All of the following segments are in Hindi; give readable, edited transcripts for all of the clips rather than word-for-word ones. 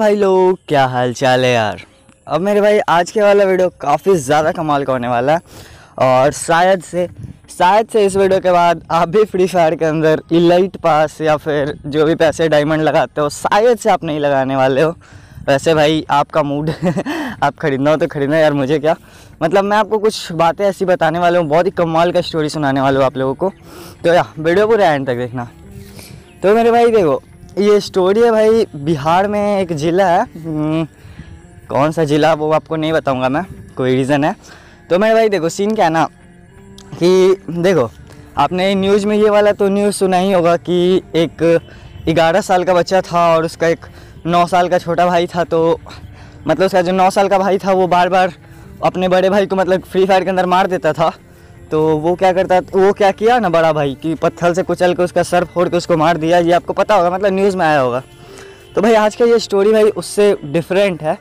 भाई लोग, क्या हाल चाल है यार। अब मेरे भाई आज के वाला वीडियो काफ़ी ज़्यादा कमाल का होने वाला है और शायद से इस वीडियो के बाद आप भी फ्री फायर के अंदर इलाइट पास या फिर जो भी पैसे डायमंड लगाते हो शायद से आप नहीं लगाने वाले हो। वैसे भाई आपका मूड आप खरीदना हो तो खरीदना यार, मुझे क्या मतलब। मैं आपको कुछ बातें ऐसी बताने वाला हूँ, बहुत ही कमाल का स्टोरी सुनाने वाला हूँ आप लोगों को, तो यार वीडियो पूरा एंड तक देखना। तो मेरे भाई देखो, ये स्टोरी है भाई, बिहार में एक ज़िला है, कौन सा ज़िला वो आपको नहीं बताऊंगा मैं, कोई रीज़न है। तो मेरे भाई देखो सीन क्या है ना कि देखो आपने न्यूज़ में ये वाला तो न्यूज़ सुना ही होगा कि एक 11 साल का बच्चा था और उसका एक 9 साल का छोटा भाई था। तो मतलब उसका जो 9 साल का भाई था वो बार बार अपने बड़े भाई को मतलब फ्री फायर के अंदर मार देता था। तो वो क्या किया ना बड़ा भाई कि पत्थर से कुचल के उसका सर फोड़ के उसको मार दिया। ये आपको पता होगा, मतलब न्यूज़ में आया होगा। तो भाई आज का ये स्टोरी भाई उससे डिफरेंट है,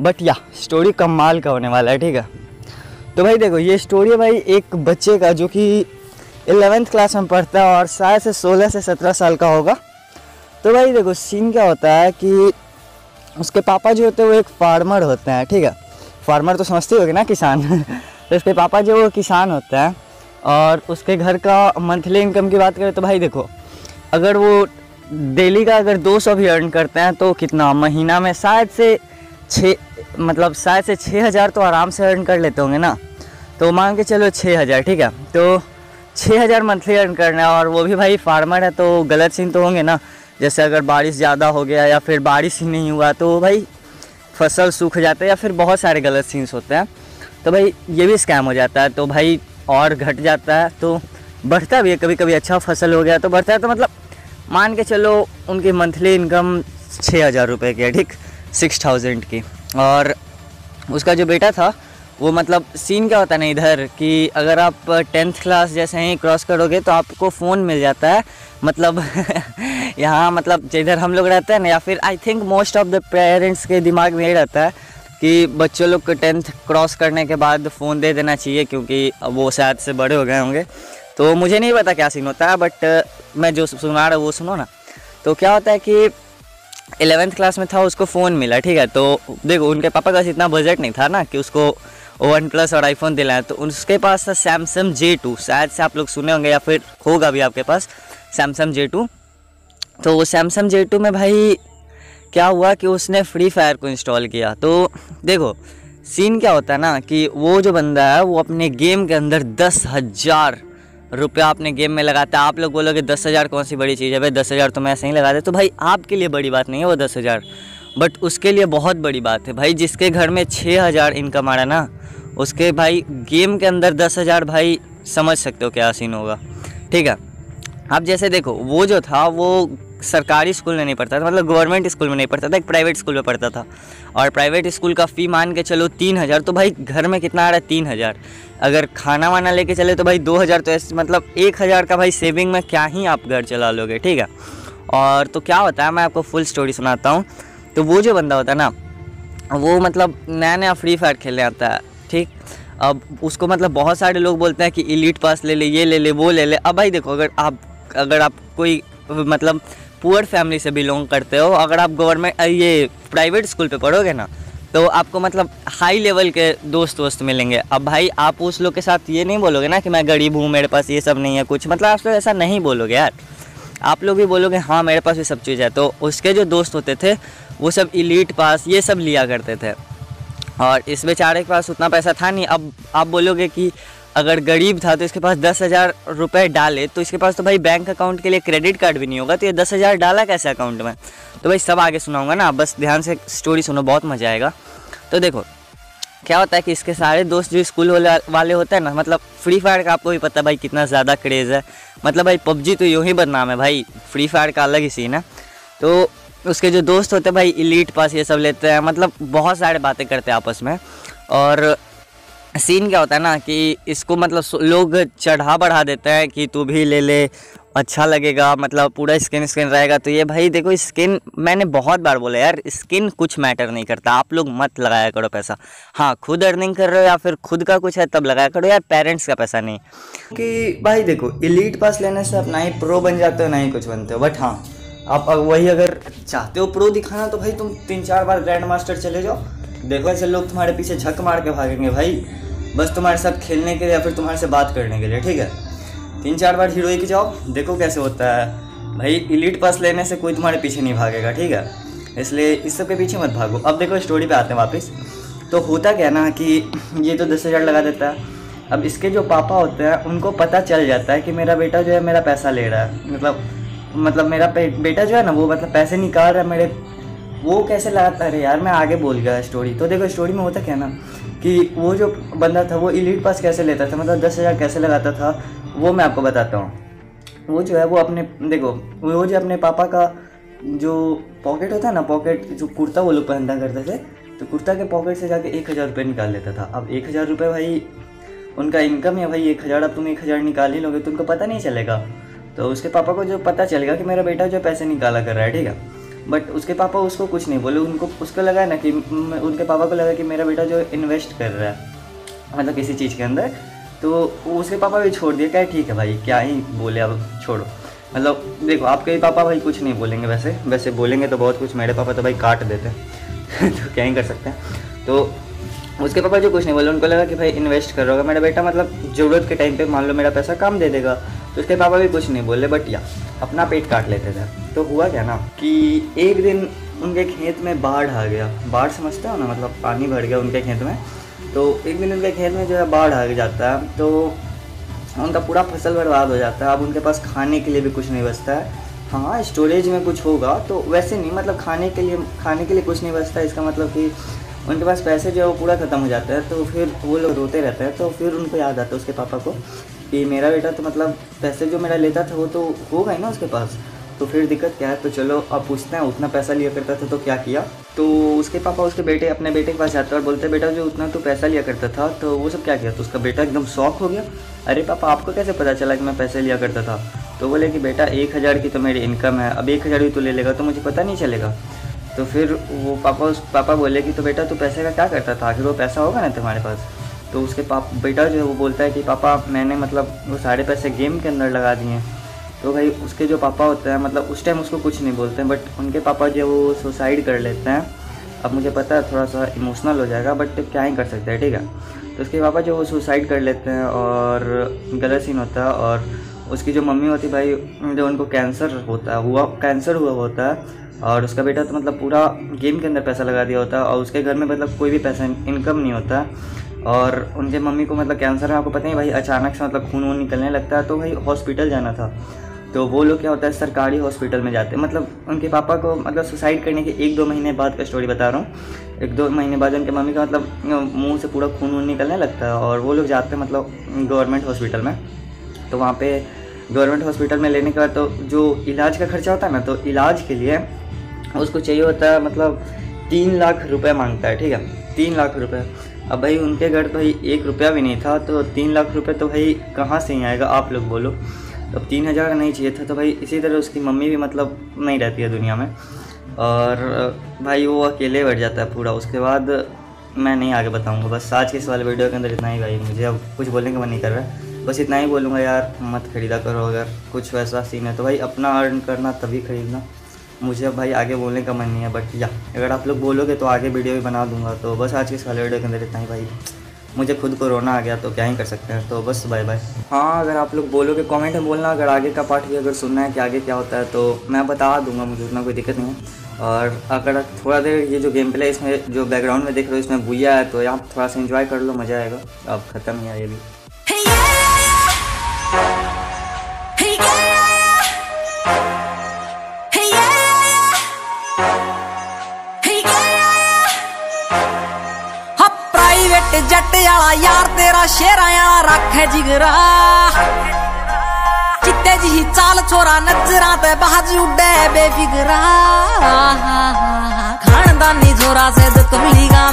बट या स्टोरी कमाल का होने वाला है, ठीक है। तो भाई देखो ये स्टोरी है भाई एक बच्चे का जो कि 11th क्लास में पढ़ता है और शायद से 16 से 17 साल का होगा। तो भाई देखो सीन क्या होता है कि उसके पापा जो होते हैं वो एक फार्मर होते हैं, ठीक है। फार्मर तो समझते होगे ना, किसान। तो उसके पापा जो वो किसान होता है और उसके घर का मंथली इनकम की बात करें तो भाई देखो अगर वो डेली का अगर 200 भी अर्न करते हैं तो कितना महीना में शायद से 6,000 तो आराम से अर्न कर लेते होंगे ना। तो मान के चलो 6,000, ठीक है। तो 6,000 मंथली अर्न करना है और वो भी भाई फार्मर है, तो गलत सीन तो होंगे ना। जैसे अगर बारिश ज़्यादा हो गया या फिर बारिश ही नहीं हुआ तो भाई फसल सूख जाता है या फिर बहुत सारे गलत सीन्स होते हैं। तो भाई ये भी स्कैम हो जाता है, तो भाई और घट जाता है। तो बढ़ता भी है कभी कभी, अच्छा फसल हो गया तो बढ़ता है। तो मतलब मान के चलो उनकी मंथली इनकम 6,000 रुपये की है, ठीक, 6,000 की। और उसका जो बेटा था वो मतलब सीन क्या होता है ना इधर कि अगर आप 10th क्लास जैसे ही क्रॉस करोगे तो आपको फ़ोन मिल जाता है, मतलब यहाँ मतलब जिधर हम लोग रहते हैं ना, या फिर I think most of the parents के दिमाग में यही रहता है कि बच्चों लोग को 10th क्रॉस करने के बाद फ़ोन दे देना चाहिए क्योंकि वो शायद से बड़े हो गए होंगे। तो मुझे नहीं पता क्या सीन होता है, बट मैं जो सुना रहा हूँ वो सुनो ना। तो क्या होता है कि 11th क्लास में था, उसको फ़ोन मिला, ठीक है। तो देखो उनके पापा के पास इतना बजट नहीं था ना कि उसको 1+ और आईफोन दिलाएं, तो उसके पास था सैमसंग J2, शायद से आप लोग सुने होंगे या फिर होगा भी आपके पास सैमसंग J2। तो वो सैमसंग J2 में भाई क्या हुआ कि उसने फ्री फायर को इंस्टॉल किया। तो देखो सीन क्या होता है ना कि वो जो बंदा है वो अपने गेम के अंदर 10,000 रुपया अपने गेम में लगाता है। आप लोग बोलोगे 10,000 कौन सी बड़ी चीज़ है भाई, 10,000 तो मैं ऐसे ही लगाते। तो भाई आपके लिए बड़ी बात नहीं है वो 10,000, बट उसके लिए बहुत बड़ी बात है भाई। जिसके घर में 6,000 इनकम आ रहा ना उसके भाई गेम के अंदर 10,000, भाई समझ सकते हो क्या सीन होगा, ठीक है। आप जैसे देखो वो जो था वो सरकारी स्कूल में नहीं पढ़ता था, मतलब गवर्नमेंट स्कूल में नहीं पढ़ता था, एक प्राइवेट स्कूल में पढ़ता था। और प्राइवेट स्कूल का फ़ी मान के चलो 3,000, तो भाई घर में कितना आ रहा है 3,000। अगर खाना वाना लेके चले तो भाई 2,000, तो ऐसे मतलब 1,000 का भाई सेविंग में क्या ही आप घर चला लोगे, ठीक है। और तो क्या होता है मैं आपको फुल स्टोरी सुनाता हूँ। तो वो जो बंदा होता है ना वो मतलब नया नया फ्री फायर खेलने आता है, ठीक। अब उसको मतलब बहुत सारे लोग बोलते हैं कि इलीट पास ले ले, ये ले ले, वो ले ले। अब भाई देखो अगर आप कोई मतलब पुअर फैमिली से बिलोंग करते हो, अगर आप गवर्नमेंट ये प्राइवेट स्कूल पे पढ़ोगे ना तो आपको मतलब हाई लेवल के दोस्त मिलेंगे। अब भाई आप उस लोग के साथ ये नहीं बोलोगे ना कि मैं गरीब हूँ, मेरे पास ये सब नहीं है कुछ, मतलब आप लोग ऐसा नहीं बोलोगे यार। आप लोग भी बोलोगे हाँ मेरे पास ये सब चीज़ है। तो उसके जो दोस्त होते थे वो सब इलीट पास ये सब लिया करते थे और इस बेचारे के पास उतना पैसा था नहीं। अब आप बोलोगे कि अगर गरीब था तो इसके पास 10,000 रुपये डाले तो इसके पास तो भाई बैंक अकाउंट के लिए क्रेडिट कार्ड भी नहीं होगा, तो ये 10,000 डाला कैसे अकाउंट में। तो भाई सब आगे सुनाऊंगा ना, बस ध्यान से स्टोरी सुनो, बहुत मज़ा आएगा। तो देखो क्या होता है कि इसके सारे दोस्त जो स्कूल वाले होते हैं ना, मतलब फ्री फायर का आपको भी पता है भाई कितना ज़्यादा क्रेज़ है, मतलब भाई PUBG तो यूँ ही बदनाम है भाई, फ्री फायर का अलग ही सीन है। तो उसके जो दोस्त होते हैं भाई इलीट पास ये सब लेते हैं, मतलब बहुत सारे बातें करते हैं आपस में। और सीन क्या होता है ना कि इसको मतलब लोग चढ़ा बढ़ा देते हैं कि तू भी ले ले अच्छा लगेगा, मतलब पूरा स्किन रहेगा। तो ये भाई देखो स्किन मैंने बहुत बार बोला यार, स्किन कुछ मैटर नहीं करता, आप लोग मत लगाया करो पैसा। हाँ खुद अर्निंग कर रहे हो या फिर खुद का कुछ है तब लगाया करो यार, पेरेंट्स का पैसा नहीं। कि भाई देखो इलीट पास लेने से आप ना ही प्रो बन जाते हो ना ही कुछ बनते हो, बट हाँ आप वही अगर चाहते हो प्रो दिखाना तो भाई तुम 3-4 बार ग्रैंड मास्टर चले जाओ, देखो ऐसे लोग तुम्हारे पीछे झक मार के भागेंगे भाई, बस तुम्हारे साथ खेलने के लिए या फिर तुम्हारे से बात करने के लिए। ठीक है, 3-4 बार हीरोइक जाओ, देखो कैसे होता है भाई। इलीट पास लेने से कोई तुम्हारे पीछे नहीं भागेगा, ठीक है, इसलिए इस सब के पीछे मत भागो। अब देखो स्टोरी पे आते हैं वापस। तो होता क्या ना कि ये तो 10,000 लगा देता है। अब इसके जो पापा होते हैं उनको पता चल जाता है कि मेरा बेटा जो है मेरा पैसा ले रहा है, मतलब मेरा बेटा जो है ना वो मतलब पैसे निकाल रहा है मेरे। वो कैसे लगाता है यार, मैं आगे बोल गया स्टोरी। तो देखो स्टोरी में होता क्या ना कि वो जो बंदा था वो इलीट पास कैसे लेता था, मतलब 10,000 कैसे लगाता था, वो मैं आपको बताता हूँ। वो जो है वो अपने देखो वो जो अपने पापा का जो पॉकेट होता है ना, पॉकेट जो कुर्ता वो लोग पहनता करते थे, तो कुर्ता के पॉकेट से जाके 1,000 रुपये निकाल लेता था। अब 1,000 रुपये भाई उनका इनकम है भाई, 1,000। अब तुम 1,000 निकाल ही लोगे तो उनको पता नहीं चलेगा। तो उसके पापा को जो पता चलेगा कि मेरा बेटा जो पैसे निकाला कर रहा है, ठीक है, बट उसके पापा उसको कुछ नहीं बोले। उनको उसको लगा ना कि उनके पापा को लगा कि मेरा बेटा जो इन्वेस्ट कर रहा है मतलब किसी चीज़ के अंदर, तो उसके पापा भी छोड़ दिया, क्या ठीक है भाई, क्या ही बोले, अब छोड़ो। मतलब देखो आपके ही पापा भाई कुछ नहीं बोलेंगे, वैसे बोलेंगे तो बहुत कुछ। मेरे पापा तो भाई काट देते हैं तो क्या ही कर सकते हैं। तो उसके पापा जो कुछ नहीं बोले, उनको लगा कि भाई इन्वेस्ट कर रहा होगा मेरा बेटा, मतलब ज़रूरत के टाइम पे मान लो मेरा पैसा काम दे देगा। तो उसके पापा भी कुछ नहीं बोले, बट या अपना पेट काट लेते थे। तो हुआ क्या ना कि एक दिन उनके खेत में बाढ़ आ गया। बाढ़ समझते हो ना, मतलब पानी भर गया उनके खेत में। तो एक दिन उनके खेत में जो है बाढ़ आ जाता है, तो उनका पूरा फसल बर्बाद हो जाता है। अब उनके पास खाने के लिए भी कुछ नहीं बचता है। हाँ, स्टोरेज में कुछ होगा तो वैसे नहीं, मतलब खाने के लिए कुछ नहीं बचता। इसका मतलब कि उनके पास पैसे जो है वो पूरा ख़त्म हो जाता है। तो फिर वो लोग रोते रहते हैं। तो फिर उनको याद आता है उसके पापा को कि मेरा बेटा तो मतलब पैसे जो मेरा लेता था वो तो होगा ही ना उसके पास, तो फिर दिक्कत क्या है। तो चलो अब पूछते हैं, उतना पैसा लिया करता था तो क्या किया। तो उसके पापा उसके बेटे अपने बेटे के पास जाते हैं और बोलते हैं बेटा जो उतना तो पैसा लिया करता था तो वो सब क्या किया। तो उसका बेटा एकदम शॉक हो गया, अरे पापा आपको कैसे पता चला कि मैं पैसे लिया करता था। तो बोले कि बेटा 1,000 की तो मेरी इनकम है, अब 1,000 भी तो ले लेगा तो मुझे पता नहीं चलेगा। तो फिर वो पापा बोले कि तो बेटा तू पैसे का क्या करता था, आखिर वो पैसा होगा ना तुम्हारे पास। तो उसके बेटा जो है वो बोलता है कि पापा मैंने मतलब वो सारे पैसे गेम के अंदर लगा दिए। तो भाई उसके जो पापा होते हैं मतलब उस टाइम उसको कुछ नहीं बोलते हैं, बट उनके पापा जो वो सुसाइड कर लेते हैं। अब मुझे पता है थोड़ा सा इमोशनल हो जाएगा, बट क्या ही कर सकते हैं, ठीक है। तो उसके पापा जो वो सुसाइड कर लेते हैं और गलत सीन होता है। और उसकी जो मम्मी होती भाई जो उनको कैंसर हुआ होता है। और उसका बेटा तो मतलब पूरा गेम के अंदर पैसा लगा दिया होता है और उसके घर में मतलब कोई भी पैसा इनकम नहीं होता। और उनके मम्मी को मतलब कैंसर है, आपको पता ही भाई, अचानक से मतलब खून निकलने लगता है। तो भाई हॉस्पिटल जाना था, तो वो लोग क्या होता है सरकारी हॉस्पिटल में जाते हैं। मतलब उनके पापा को मतलब सुसाइड करने के 1-2 महीने बाद का स्टोरी बता रहा हूँ। 1-2 महीने बाद उनके मम्मी का मतलब मुंह से पूरा खून निकलने लगता है और वो लोग जाते हैं मतलब गवर्नमेंट हॉस्पिटल में। तो वहाँ पे गवर्नमेंट हॉस्पिटल में लेने के बाद तो जो इलाज का खर्चा होता है ना, तो इलाज के लिए उसको चाहिए होता है मतलब 3 लाख रुपये मांगता है, ठीक है, 3 लाख रुपये। अब भाई उनके घर भाई 1 रुपया भी नहीं था, तो 3 लाख रुपये तो भाई कहाँ से ही आएगा, आप लोग बोलो। अब 3,000 नहीं चाहिए था। तो भाई इसी तरह उसकी मम्मी भी मतलब नहीं रहती है दुनिया में और भाई वो अकेले बैठ जाता है पूरा। उसके बाद मैं नहीं आगे बताऊंगा, बस आज के इस वाले वीडियो के अंदर इतना ही भाई। मुझे अब कुछ बोलने का मन नहीं कर रहा है, बस इतना ही बोलूँगा यार, मत खरीदा करो। अगर कुछ वैसा सीन है तो भाई अपना अर्न करना तभी खरीदना। मुझे अब भाई आगे बोलने का मन नहीं है, बट या अगर आप लोग बोलोगे तो आगे वीडियो भी बना दूँगा। तो बस आज के इस वाले वीडियो के अंदर इतना ही भाई, मुझे खुद को रोना आ गया तो क्या ही कर सकते हैं। तो बस बाय बाय। हाँ, अगर आप लोग बोलोगे कमेंट में बोलना, अगर आगे का पार्ट भी अगर सुनना है कि आगे क्या होता है तो मैं बता दूंगा, मुझे उतना कोई दिक्कत नहीं है। और अगर थोड़ा देर ये जो गेम प्ले इसमें जो बैकग्राउंड में देख रहे हो इसमें बुआ है, तो आप थोड़ा सा इंजॉय कर लो, मज़ा आएगा। अब ख़त्म ही आए भी। जट आला यार तेरा शेरा आला रख जिगरा चिट्टे जी चाल छोरा नजरा ते बाज उड़े बेफिगरा खानदानी छोरा से तुम लीगा